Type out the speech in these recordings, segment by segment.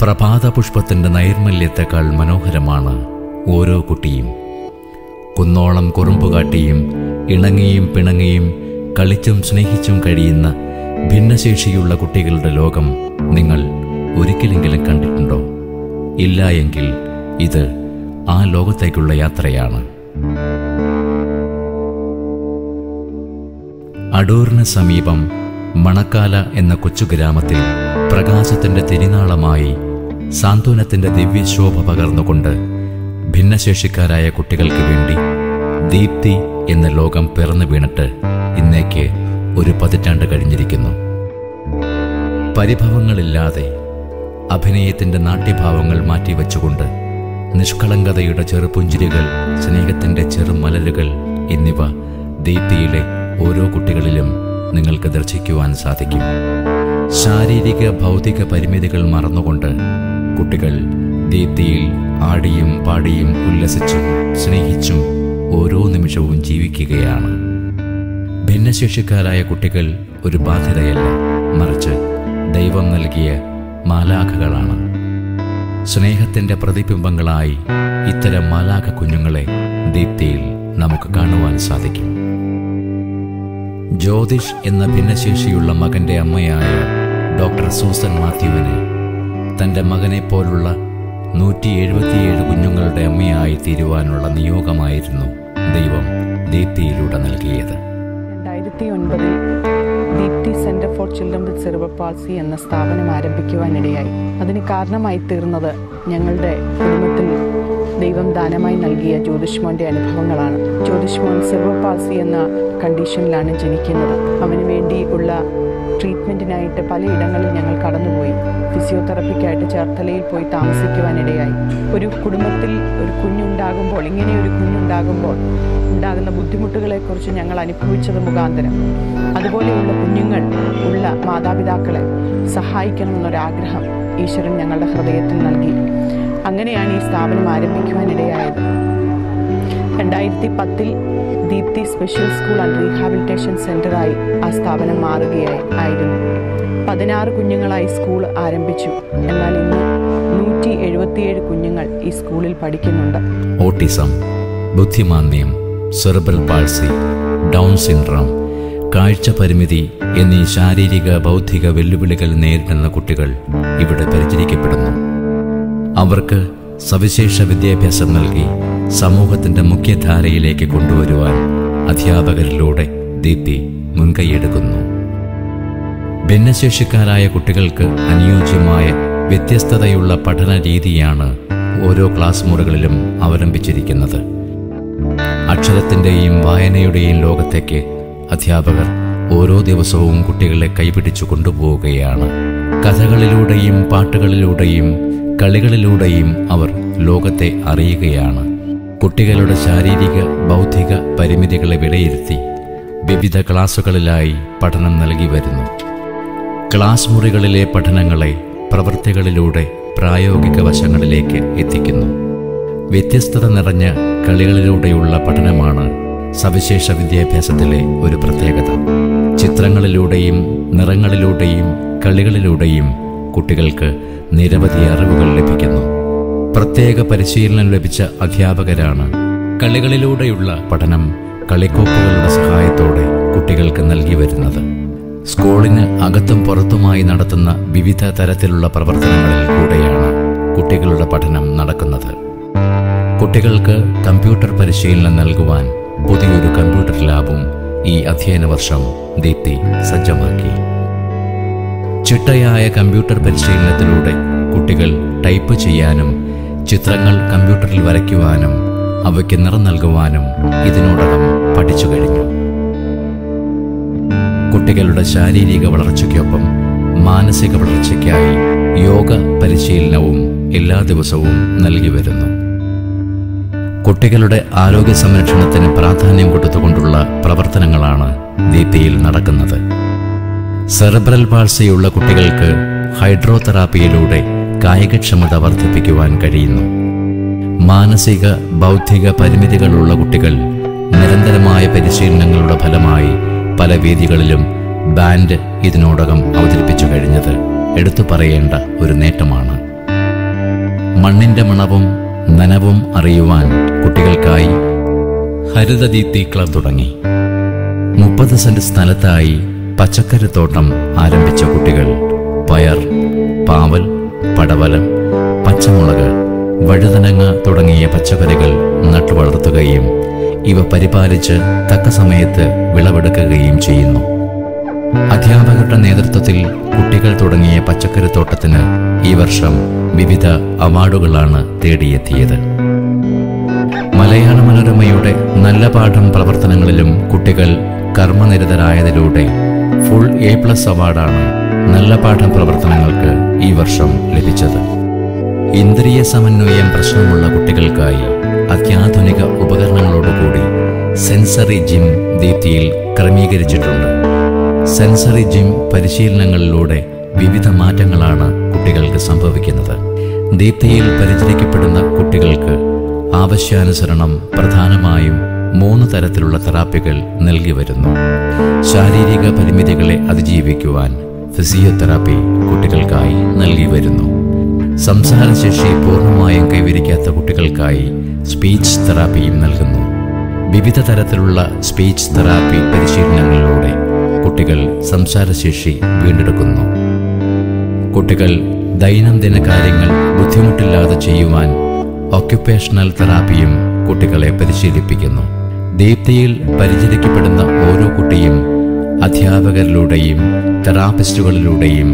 പ്രഭാതപുഷ്പത്തിൻ്റെ നൈർമല്യത്തേക്കാൾ മനോഹരമാണ് ഓരോ കുട്ടിയും. കുന്നോളം കുറുമ്പുകാട്ടിയും ഇണങ്ങിയും പിണങ്ങിയും കളിച്ചും സ്നേഹിച്ചും കഴിയുന്ന ഭിന്നശേഷിയുള്ള കുട്ടികളുടെ ലോകം നിങ്ങൾ ഒരിക്കലെങ്കിലും കണ്ടിട്ടുണ്ടോ? ഇല്ല എങ്കിൽ ഇത് ആ ലോകത്തേക്കുള്ള യാത്രയാണ്. അടൂറിന് സമീപം മണക്കാല എന്ന കൊച്ചു ഗ്രാമത്തിൽ പ്രകാശത്തിൻ്റെ തിരുനാളമായി സാന്ത്വനത്തിൻ്റെ ദിവ്യശോഭ പകർന്നുകൊണ്ട് ഭിന്നശേഷിക്കാരായ കുട്ടികൾക്ക് വേണ്ടി ദീപ്തി എന്ന ലോകം പിറന്നു വീണിട്ട് ഇന്നേക്ക് ഒരു പതിറ്റാണ്ട് കഴിഞ്ഞിരിക്കുന്നു. പരിഭവങ്ങളില്ലാതെ അഭിനയത്തിൻ്റെ നാട്യഭാവങ്ങൾ മാറ്റിവെച്ചുകൊണ്ട് നിഷ്കളങ്കതയുടെ ചെറുപുഞ്ചിരികൾ, സ്നേഹത്തിൻ്റെ ചെറുമലരുകൾ എന്നിവ ദീപ്തിയിലെ ഓരോ കുട്ടികളിലും നിങ്ങൾക്ക് ദർശിക്കുവാൻ സാധിക്കും. ശാരീരിക ഭൗതിക പരിമിതികൾ മറന്നുകൊണ്ട് കുട്ടികൾ ദീപ്തിയിൽ ആടിയും പാടിയും ഉല്ലസിച്ചും സ്നേഹിച്ചും ഓരോ നിമിഷവും ജീവിക്കുകയാണ്. ഭിന്നശേഷിക്കാരായ കുട്ടികൾ ഒരു ബാധ്യതയല്ല, മറിച്ച് ദൈവം നൽകിയ മാലാഖകളാണ്. സ്നേഹത്തിൻ്റെ പ്രതിബിംബങ്ങളായി ഇത്തരം മാലാഖ കുഞ്ഞുങ്ങളെ ദീപ്തിയിൽ നമുക്ക് കാണുവാൻ സാധിക്കും. ജ്യോതിഷ് എന്ന ഭിന്നശേഷിയുള്ള മകൻ്റെ അമ്മയായ ഡോക്ടർ സൂസൻ മാത്യുവിന് തൻ്റെ മകനെപ്പോലുള്ള 177 കുഞ്ഞുങ്ങളുടെ അമ്മയായി തീരുവാനുള്ള നിയോഗമായിരുന്നു ദൈവം ദീപ്തിയിലൂടെ നൽകിയത്. 2009 Deepthi centre for children with cerebral palsy എന്ന സ്ഥാപനം ആരംഭിക്കുവാനിടയായി. അതിന് കാരണമായി തീർന്നത് ഞങ്ങളുടെ കുടുംബത്തിൽ ദൈവം ദാനമായി നൽകിയ ജ്യോതിഷ്മോൻ്റെ അനുഭവങ്ങളാണ്. ജ്യോതിഷ്മോൻ സെറിബ്രൽ പാൾസി എന്ന കണ്ടീഷനിലാണ് ജനിക്കുന്നത്. അവന് വേണ്ടിയുള്ള ട്രീറ്റ്മെൻറ്റിനായിട്ട് പലയിടങ്ങളിൽ ഞങ്ങൾ കടന്നുപോയി. ഫിസിയോതെറപ്പിക്കായിട്ട് ചേർത്തലയിൽ പോയി താമസിക്കുവാനിടയായി. ഒരു കുടുംബത്തിൽ ഒരു കുഞ്ഞുണ്ടാകുമ്പോൾ, ഇങ്ങനെയൊരു കുഞ്ഞുണ്ടാകുമ്പോൾ ഉണ്ടാകുന്ന ബുദ്ധിമുട്ടുകളെക്കുറിച്ച് ഞങ്ങൾ അനുഭവിച്ചത് മുഖാന്തരം അതുപോലെയുള്ള കുഞ്ഞുങ്ങൾ ഉള്ള മാതാപിതാക്കളെ സഹായിക്കണമെന്നൊരാഗ്രഹം ഈശ്വരൻ ഞങ്ങളുടെ ഹൃദയത്തിൽ നൽകി. അങ്ങനെയാണ് ഈ സ്ഥാപനം ആരംഭിക്കുവാനിടയായത്. 2010 Deepthi special school and rehabilitation സെൻ്ററായി ആ സ്ഥാപനം മാറുകയായിരുന്നു. 16 കുഞ്ഞുങ്ങളായി സ്കൂൾ ആരംഭിച്ചു. എന്നാൽ ഇന്ന് 177 കുഞ്ഞുങ്ങൾ ഈ സ്കൂളിൽ പഠിക്കുന്നുണ്ട്. ഓട്ടിസം, ബുദ്ധിമാന്ദ്യം, സെറിബ്രൽ പാൾസി, ഡൗൺ സിൻഡ്രോം, കാഴ്ച പരിമിതി എന്നീ ശാരീരിക ബൗദ്ധിക വെല്ലുവിളികൾ നേരിടുന്ന കുട്ടികൾ ഇവിടെ പരിചരിക്കപ്പെടുന്നു. അവർക്ക് സവിശേഷ വിദ്യാഭ്യാസം നൽകി സമൂഹത്തിൻ്റെ മുഖ്യധാരയിലേക്ക് കൊണ്ടുവരുവാൻ അധ്യാപകരിലൂടെ ദീപ്തി മുൻകൈയെടുക്കുന്നു. ഭിന്നശേഷിക്കാരായ കുട്ടികൾക്ക് അനുയോജ്യമായ വ്യത്യസ്തതയുള്ള പഠന രീതിയാണ് ഓരോ ക്ലാസ് മുറികളിലും അവലംബിച്ചിരിക്കുന്നത്. അക്ഷരത്തിൻ്റെയും വായനയുടെയും ലോകത്തേക്ക് അധ്യാപകർ ഓരോ ദിവസവും കുട്ടികളെ കൈപിടിച്ചു കൊണ്ടുപോവുകയാണ്. കഥകളിലൂടെയും പാട്ടുകളിലൂടെയും കളികളിലൂടെയും അവർ ലോകത്തെ അറിയുകയാണ്. കുട്ടികളുടെ ശാരീരിക ബൗദ്ധിക പരിമിതികളെ വിലയിരുത്തി വിവിധ ക്ലാസുകളിലായി പഠനം നൽകി വരുന്നു. ക്ലാസ് മുറികളിലെ പഠനങ്ങളെ പ്രവൃത്തികളിലൂടെ പ്രായോഗിക വശങ്ങളിലേക്ക് എത്തിക്കുന്നു. വ്യത്യസ്തത നിറഞ്ഞ കളികളിലൂടെയുള്ള പഠനമാണ് സവിശേഷ വിദ്യാഭ്യാസത്തിലെ ഒരു പ്രത്യേകത. ചിത്രങ്ങളിലൂടെയും നിറങ്ങളിലൂടെയും കളികളിലൂടെയും കുട്ടികൾക്ക് നിരവധി അറിവുകൾ ലഭിക്കുന്നു. പ്രത്യേക പരിശീലനം ലഭിച്ച അധ്യാപകരാണ് കളികളിലൂടെയുള്ള പഠനം കളിക്കോപ്പുകളുടെ സഹായത്തോടെ കുട്ടികൾക്ക് നൽകി വരുന്നത്. സ്കൂളിന് അകത്തും പുറത്തുമായി നടത്തുന്ന വിവിധ തരത്തിലുള്ള പ്രവർത്തനങ്ങളിൽ കൂടെയാണ് കുട്ടികളുടെ പഠനം നടക്കുന്നത്. കുട്ടികൾക്ക് കമ്പ്യൂട്ടർ പരിശീലനം നൽകുവാൻ പുതിയൊരു കമ്പ്യൂട്ടർ ലാബും ഈ അധ്യയന വർഷം ദീപ്തി സജ്ജമാക്കി. ചിട്ടയായ കമ്പ്യൂട്ടർ പരിശീലനത്തിലൂടെ കുട്ടികൾ ടൈപ്പ് ചെയ്യാനും ചിത്രങ്ങൾ കമ്പ്യൂട്ടറിൽ വരയ്ക്കുവാനും അവയ്ക്ക് നിറം നൽകുവാനും ഇതിനോടകം പഠിച്ചു കഴിഞ്ഞു. കുട്ടികളുടെ ശാരീരിക വളർച്ചയ്ക്കൊപ്പം മാനസിക വളർച്ചയ്ക്കായി യോഗ പരിശീലനവും എല്ലാ ദിവസവും നൽകി വരുന്നു. കുട്ടികളുടെ ആരോഗ്യ സംരക്ഷണത്തിന് പ്രാധാന്യം കൊടുത്തുകൊണ്ടുള്ള പ്രവർത്തനങ്ങളാണ് ദീപ്തിയിൽ നടക്കുന്നത്. സെറിബ്രൽ പാൾസിയുള്ള കുട്ടികൾക്ക് ഹൈഡ്രോതെറാപ്പിയിലൂടെ കായികക്ഷമത വർദ്ധിപ്പിക്കുവാൻ കഴിയുന്നു. മാനസിക ബൗദ്ധിക പരിമിതികളുള്ള കുട്ടികൾ നിരന്തരമായ പരിശീലനങ്ങളുടെ ഫലമായി പല വേദികളിലും ബാൻഡ് ഇതിനോടകം അവതരിപ്പിച്ചു കഴിഞ്ഞത് എടുത്തു പറയേണ്ട ഒരു നേട്ടമാണ്. മണ്ണിന്റെ മണവും നനവും അറിയുവാൻ കുട്ടികൾക്കായി ഹരിത ദീപ്തി ക്ലബ് തുടങ്ങി. 30 സെന്റ് സ്ഥലത്തായി പച്ചക്കറിത്തോട്ടം ആരംഭിച്ച കുട്ടികൾ പയർ, പാവൽ, പടവലം, പച്ചമുളക്, വഴുതനങ്ങ തുടങ്ങിയ പച്ചക്കറികൾ നട്ടുവളർത്തുകയും ഇവ പരിപാലിച്ച് തക്ക സമയത്ത് വിളവെടുക്കുകയും ചെയ്യുന്നു. അധ്യാപകരുടെ നേതൃത്വത്തിൽ കുട്ടികൾ തുടങ്ങിയ പച്ചക്കറിത്തോട്ടത്തിന് ഈ വർഷം വിവിധ അവാർഡുകളാണ് തേടിയെത്തിയത്. മലയാള മനോരമയുടെ നല്ല പാഠം പ്രവർത്തനങ്ങളിലും കുട്ടികൾ കർമ്മനിരതരായതിലൂടെ ഫുൾ A+ അവാർഡാണ് നല്ല പാഠം പ്രവർത്തനങ്ങൾക്ക് ഈ വർഷം ലഭിച്ചത്. ഇന്ദ്രിയ സമന്വയം പ്രശ്നമുള്ള കുട്ടികൾക്കായി അത്യാധുനിക ഉപകരണങ്ങളോടുകൂടി സെൻസറി ജിം ദീപ്തിയിൽ ക്രമീകരിച്ചിട്ടുണ്ട്. സെൻസറി ജിം പരിശീലനങ്ങളിലൂടെ വിവിധ മാറ്റങ്ങളാണ് കുട്ടികൾക്ക് സംഭവിക്കുന്നത്. ദീപ്തിയിൽ പരിചരിക്കപ്പെടുന്ന കുട്ടികൾക്ക് ആവശ്യാനുസരണം പ്രധാനമായും 3 തരത്തിലുള്ള തെറാപ്പികൾ നൽകി വരുന്നു. ശാരീരിക പരിമിതികളെ അതിജീവിക്കുവാൻ ഫിസിയോതെറാപ്പി കുട്ടികൾക്കായി നൽകി വരുന്നു. സംസാരശേഷി പൂർണ്ണമായും കൈവരിക്കാത്ത കുട്ടികൾക്കായി സ്പീച്ച് തെറാപ്പിയും നൽകുന്നു. വിവിധ തരത്തിലുള്ള സ്പീച്ച് തെറാപ്പി പരിശീലനങ്ങളിലൂടെ കുട്ടികൾ സംസാരശേഷി വീണ്ടെടുക്കുന്നു. കുട്ടികൾ ദൈനംദിന കാര്യങ്ങൾ ബുദ്ധിമുട്ടില്ലാതെ ചെയ്യുവാൻ ഓക്യുപ്പേഷണൽ തെറാപ്പിയും കുട്ടികളെ പരിശീലിപ്പിക്കുന്നു. ദീപ്തിയിൽ പരിചരിക്കപ്പെടുന്ന ഓരോ കുട്ടിയും അധ്യാപകരിലൂടെയും തെറാപ്പിസ്റ്റുകളിലൂടെയും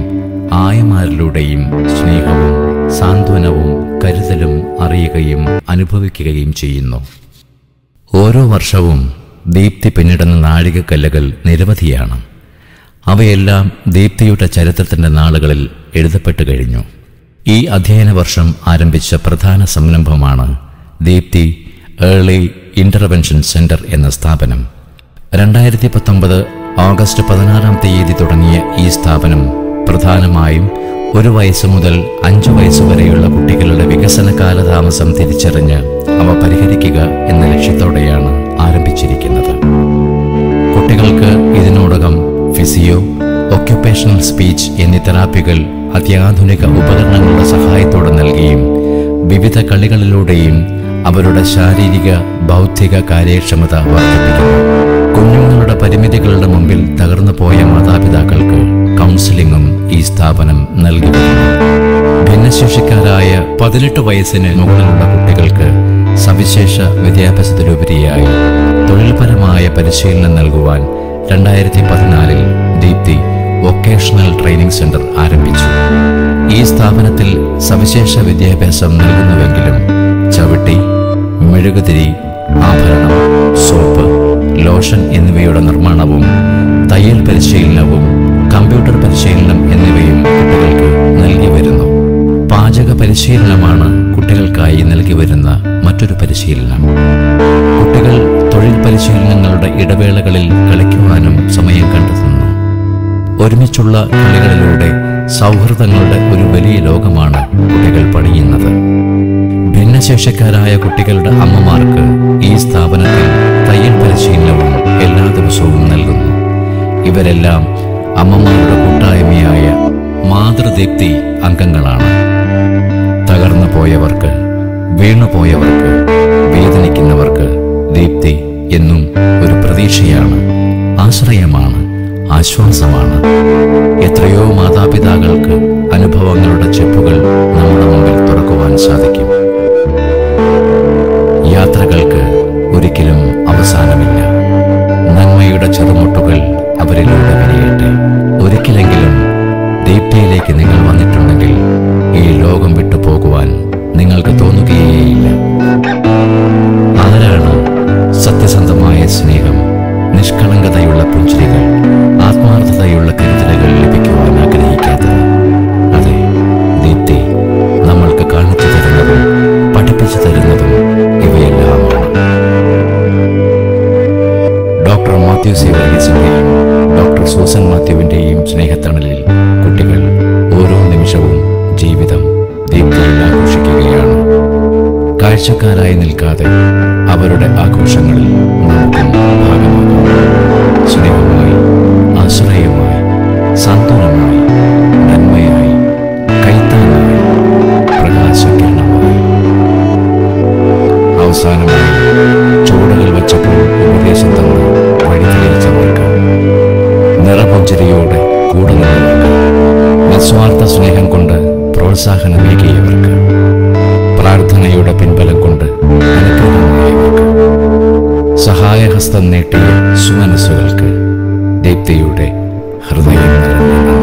ആയമാരിലൂടെയും സ്നേഹവും സാന്ത്വനവും കരുതലും അറിയുകയും അനുഭവിക്കുകയും ചെയ്യുന്നു. ഓരോ വർഷവും ദീപ്തി പിന്നിടുന്ന നാഴികക്കല്ലുകൾ നിരവധിയാണ്. അവയെല്ലാം ദീപ്തിയുടെ ചരിത്രത്തിൻ്റെ നാളുകളിൽ എഴുതപ്പെട്ടു കഴിഞ്ഞു. ഈ അധ്യയന വർഷം ആരംഭിച്ച പ്രധാന സംരംഭമാണ് ദീപ്തി ഏർലി ഇൻ്റർവെൻഷൻ സെൻറ്റർ എന്ന സ്ഥാപനം. 2019 ഓഗസ്റ്റ് 16 തുടങ്ങിയ ഈ സ്ഥാപനം പ്രധാനമായും 1 വയസ്സ് മുതൽ 5 വയസ്സ് വരെയുള്ള കുട്ടികളുടെ വികസന കാലതാമസം തിരിച്ചറിഞ്ഞ് അവ പരിഹരിക്കുക എന്ന ലക്ഷ്യത്തോടെയാണ് ആരംഭിച്ചിരിക്കുന്നത്. കുട്ടികൾക്ക് ഇതിനോടകം ഫിസിയോ, ഓക്യുപ്പേഷണൽ സ്പീച്ച് എന്നീ തെറാപ്പികൾ അത്യാധുനിക ഉപകരണങ്ങളുടെ സഹായത്തോടെ നൽകിയും വിവിധ കളികളിലൂടെയും അവരുടെ ശാരീരിക, ബൗദ്ധിക കാര്യക്ഷമത വർദ്ധിപ്പിക്കുന്നു. കുഞ്ഞുങ്ങളുടെ പരിമിതികളുടെ മുമ്പിൽ തകർന്നു പോയ മാതാപിതാക്കൾക്ക് കൗൺസിലിംഗും ഈ സ്ഥാപനം നൽകി വരുന്നു. ഭിന്നശേഷിക്കാരായ 18 വയസ്സിന് മുകളിലുള്ള കുട്ടികൾക്ക് സവിശേഷ വിദ്യാഭ്യാസത്തിലുപരിയായി തൊഴിൽപരമായ പരിശീലനം നൽകുവാൻ 2014 ദീപ്തി വൊക്കേഷണൽ ട്രെയിനിംഗ് സെന്റർ ആരംഭിച്ചു. ഈ സ്ഥാപനത്തിൽ സവിശേഷ വിദ്യാഭ്യാസം നൽകുന്നുവെങ്കിലും ചവിട്ടി, മെഴുകുതിരി, ആഭരണം, സോപ്പ്, ലോഷൻ എന്നിവയുടെ നിർമ്മാണവും തയ്യൽ പരിശീലനവും കമ്പ്യൂട്ടർ പരിശീലനം എന്നിവയും കുട്ടികൾക്ക് നൽകി വരുന്നു. പാചക പരിശീലനമാണ് കുട്ടികൾക്കായി നൽകി വരുന്ന മറ്റൊരു പരിശീലനം. കുട്ടികൾ തൊഴിൽ പരിശീലനങ്ങളുടെ ഇടവേളകളിൽ കളിക്കുവാനും സമയം കണ്ടെത്തുന്നു. ഒരുമിച്ചുള്ള കളികളിലൂടെ സൗഹൃദങ്ങളുടെ ഒരു വലിയ ലോകമാണ് കുട്ടികൾ പണിയുന്നത്. ഭിന്നശേഷിക്കാരായ കുട്ടികളുടെ അമ്മമാർക്ക് ഈ സ്ഥാപനത്തിൽ തയ്യൽ പരിശീലനവും എല്ലാ ദിവസവും നൽകുന്നു. ഇവരെല്ലാം അമ്മമാരുടെ കൂട്ടായ്മയായ മാതൃദീപ്തി അംഗങ്ങളാണ്. തകർന്നു പോയവർക്ക്, വീണുപോയവർക്ക്, വേദനിക്കുന്നവർക്ക് ദീപ്തി എന്നും ഒരു പ്രതീക്ഷയാണ്, ആശ്രയമാണ്, ആശ്വാസമാണ്. എത്രയോ മാതാപിതാക്കൾക്ക് അനുഭവങ്ങളുടെ ചെപ്പുകൾ നമ്മുടെ മുമ്പിൽ തുറക്കുവാൻ സാധിക്കും. യാത്രകൾക്ക് ഒരിക്കലും അവസാനമില്ല. നന്മയുടെ ചെറുമുട്ടുകൾ അവരിലൂടെ വിരിയട്ടെ. ഒരിക്കലെങ്കിലും ദീപ്തിയിലേക്ക് നിങ്ങൾ വന്നിട്ടുണ്ടെങ്കിൽ ഈ ലോകം വിട്ടുപോകുവാൻ നിങ്ങൾക്ക് തോന്നുകയേയില്ല. ആരാണ് സത്യസന്ധമായ സ്നേഹം, നിഷ്കളങ്കതയുള്ള പുഞ്ചിരികൾ, ആത്മാർത്ഥതയുള്ള കരുതലുകൾ ലഭിക്കുവാൻ ആഗ്രഹിക്കാത്തത്? അതെ, ദീപ്തി നമ്മൾക്ക് കാണിച്ചു തരുന്നതും പഠിപ്പിച്ചു തരുന്നതും ഇവയെല്ലാമാണ്. ഡോക്ടർ മാത്യു സിവർഗീസിൻ്റെയും ഡോക്ടർ സൂസൻ മാത്യുവിൻ്റെയും സ്നേഹത്തണലിൽ കുട്ടികൾ ഓരോ നിമിഷവും ജീവിതം ദീപ്തിയിൽ ആഘോഷിക്കുകയാണ്. കാഴ്ചക്കാരായി നിൽക്കാതെ അവരുടെ ആഘോഷങ്ങളിൽ നമുക്കും ഭാഗമാകും. സ്നേഹമായി, ആശ്രയമായി, സാന്ത്വനമായി, നന്മയായി, കൈത്താങ്ങായി, പ്രകാശകിരണമായി. സ്വാർത്ഥ സ്നേഹം കൊണ്ട് പ്രോത്സാഹനമേകിയവർക്ക് പ്രാർത്ഥനയുടെ പിൻബലം കൊണ്ട് അനുഗ്രഹമായവർക്ക് സഹായഹസ്തം നീട്ടിയ സുമനസുകൾക്ക് ദീപ്തിയുടെ ഹൃദയം നിറഞ്ഞ